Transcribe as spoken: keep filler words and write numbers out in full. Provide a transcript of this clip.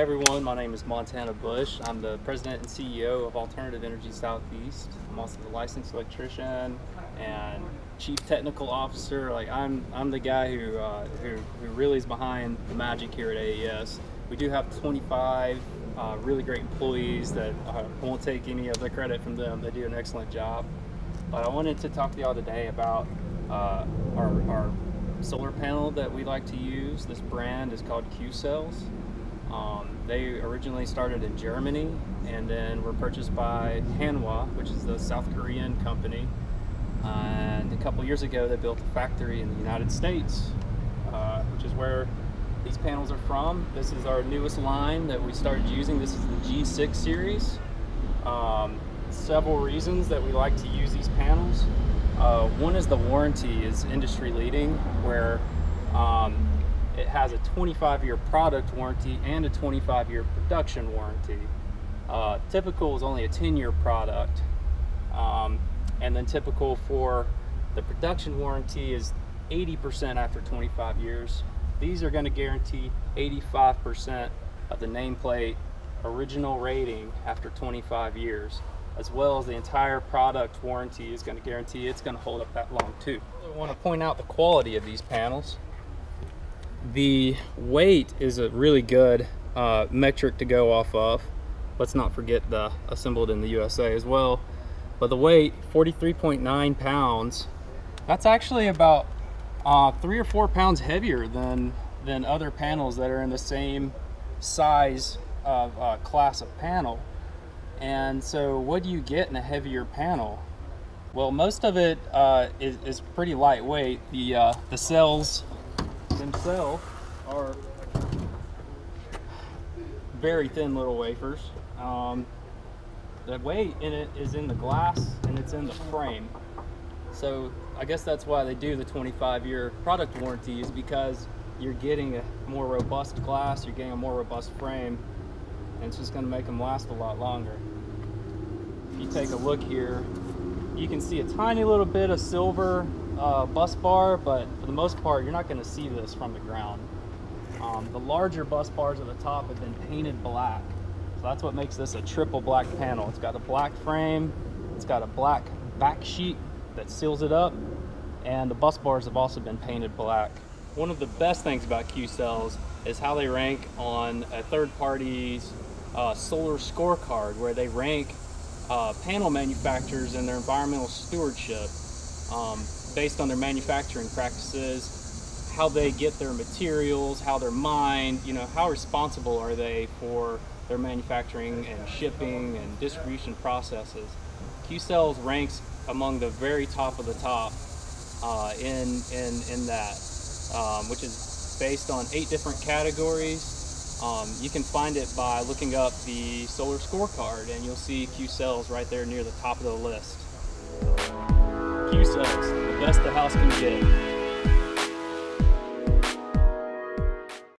Hey everyone, my name is Montana Busch. I'm the president and C E O of Alternative Energy Southeast. I'm also the licensed electrician and chief technical officer. Like I'm, I'm the guy who, uh, who, who really is behind the magic here at A E S. We do have twenty-five uh, really great employees that uh, won't take any of the credit from them. They do an excellent job. But I wanted to talk to y'all today about uh, our, our solar panel that we like to use. This brand is called Q Cells. Um, they originally started in Germany and then were purchased by Hanwha, which is the South Korean company. Uh, and a couple years ago, they built a factory in the United States, uh, which is where these panels are from. This is our newest line that we started using. This is the G six series. Um, several reasons that we like to use these panels. Uh, one is the warranty is industry leading, where um, it has a twenty-five year product warranty and a twenty-five year production warranty. Uh, typical is only a ten year product. Um, and then typical for the production warranty is eighty percent after twenty-five years. These are going to guarantee eighty-five percent of the nameplate original rating after twenty-five years, as well as the entire product warranty is going to guarantee it's going to hold up that long too. I want to point out the quality of these panels. The weight is a really good uh, metric to go off of. Let's not forget the assembled in the U S A as well. But the weight, forty-three point nine pounds, that's actually about uh, three or four pounds heavier than, than other panels that are in the same size of uh, class of panel. And so what do you get in a heavier panel? Well, most of it uh, is, is pretty lightweight. The, uh, the cells themselves are very thin little wafers. Um, the weight in it is in the glass and it's in the frame. So I guess that's why they do the twenty-five year product warranty, is because you're getting a more robust glass, you're getting a more robust frame, and it's just going to make them last a lot longer. If you take a look here, you can see a tiny little bit of silver Uh, bus bar, but for the most part you're not going to see this from the ground. Um, the larger bus bars at the top have been painted black, so that's what makes this a triple black panel. It's got a black frame, it's got a black back sheet that seals it up, and the bus bars have also been painted black. One of the best things about Q Cells is how they rank on a third party's uh, solar scorecard, where they rank uh, panel manufacturers and their environmental stewardship. Um, based on their manufacturing practices, how they get their materials, how they're mined, you know, how responsible are they for their manufacturing and shipping and distribution processes. Q Cells ranks among the very top of the top uh, in, in, in that, um, which is based on eight different categories. Um, you can find it by looking up the solar scorecard, and you'll see Q Cells right there near the top of the list. Q Cells, the best the house can get.